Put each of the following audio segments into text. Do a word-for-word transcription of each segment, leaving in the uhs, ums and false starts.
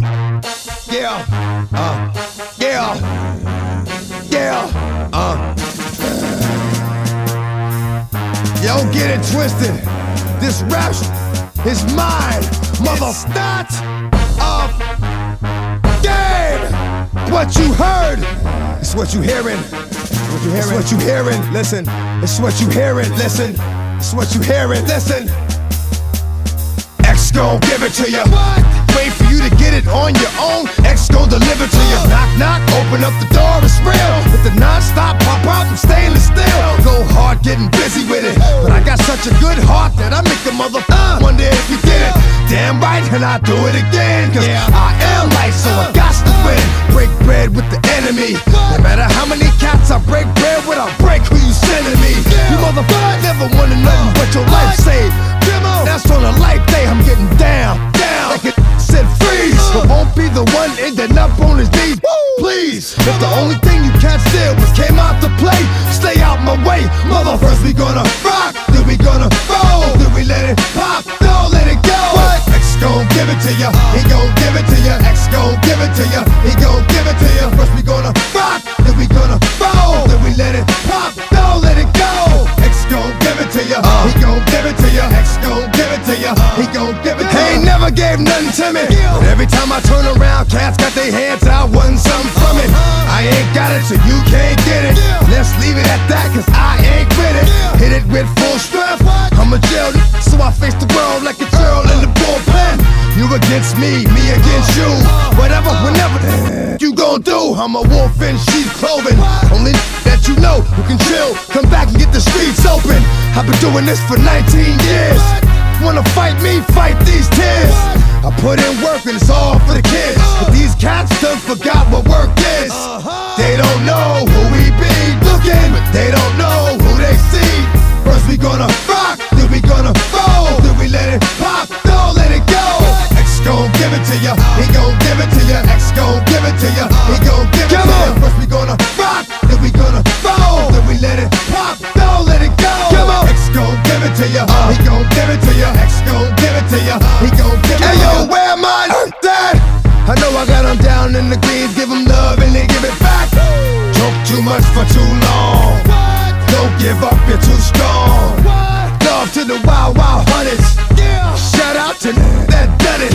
Woo! Yeah, uh, yeah, yeah, uh. Yo, get it twisted. This rap is mine, mother. It's not a game. What you heard is what you hearing. What you hearing? It's what you hearing. Listen, it's what you hearing. Listen, it's what you hearing. Listen. X gon' give it to ya. Wait for you to get it on your own. X gon' deliver to ya. Knock, knock, open up the door, it's real. With the non-stop pop out, I'm stainless steel. Go hard, getting busy with it. But I got such a good heart that I make a mother uh, wonder if you did it. Damn right, and I do it again. Cause yeah, I am light, so I got to win. Break bread with the enemy. No matter how many cats I break bread with, I'll break who you sending me. You motherfucker never wanted nothing but your life saved. That's on a life day, I'm getting down, down. Like it said freeze, but won't be the one ending up on his knees. Please, if the only thing you can't steal was came out to play, stay out my way, mother. First we gonna rock, then we gonna roll, then we let it pop, don't let it go. X gon' give it to ya, he gon' give it to ya. X gon' give it to ya, he gon' give it to ya. First we gonna rock, then we gonna roll, then we let it pop, don't let it go. X gon' give it to ya, he gon' give it to ya. X gon' give it to ya, he gon' give it to ya. He ain't never gave nothing to me, but every time I turn around, cats got their hands out, wanting something from it. I ain't got it, so you can't get it. Let's leave it at that, cause I ain't with it. Hit it with full strength, I'm a jailed, so I face the world like a girl in the bullpen. You against me, me against you. Whatever, whenever you gon' do, I'm a wolf in sheep clothing. Only that you know who can chill, come back and get the streets open. I've been doing this for nineteen years. Wanna fight me, fight these tears. I put in work and it's all for the kids, but these cats done forgot what work is. They don't know who we be looking, but they don't know who they see. First we gonna rock, then we gonna roll, then we let it pop, don't let it go. X gon' give it to ya, he gon' give it to ya. X gon' give it to ya, he gon' give it to ya. First we gonna rock, then we gonna roll, then we let it pop, don't let it go. X gon' give it to ya, he gon' give it to ya. X gon' give it to ya, he gon' give it to ya. Hey yo, where am I at? I know I got him down in the greens, give him love and they give it back. Choke too much for too long, don't give up, you're too strong. Love to the wild, wild hunters. Shout out to that done it.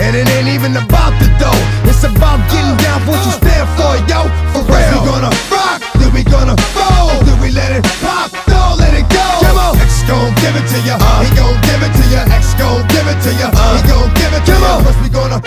And it ain't even about the dough, it's about getting down for what you stand for, yo. For real, we gonna rock, then we gonna roll, then we let it pop, don't let it go. X gon' give it to ya, he gon' give it to ya. X gon' give it to ya, he gon' give it to ya. First we gonna